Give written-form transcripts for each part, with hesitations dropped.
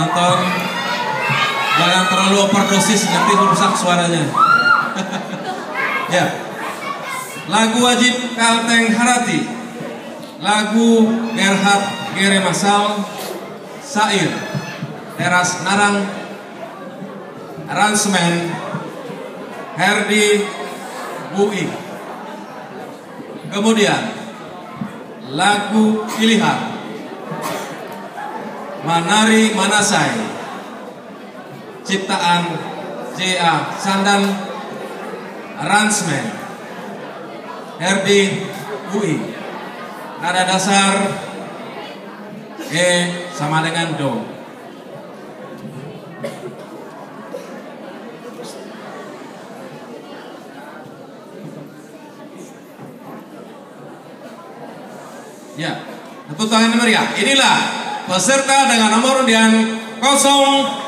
nonton, jangan terlalu overdosis nanti rusak suaranya. Ya, lagu wajib Kalteng Harati, lagu Gerhard Geremasal, syair Teras Narang, aransemen Herdi Bui. Kemudian lagu pilihan Manari Manasai, ciptaan J.A. Sandan, aransemen Herdi Bui. Nada dasar E = Do. Ya, tepuk tangan meriah. Inilah peserta dengan nomor undian 09.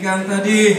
demikian tadi.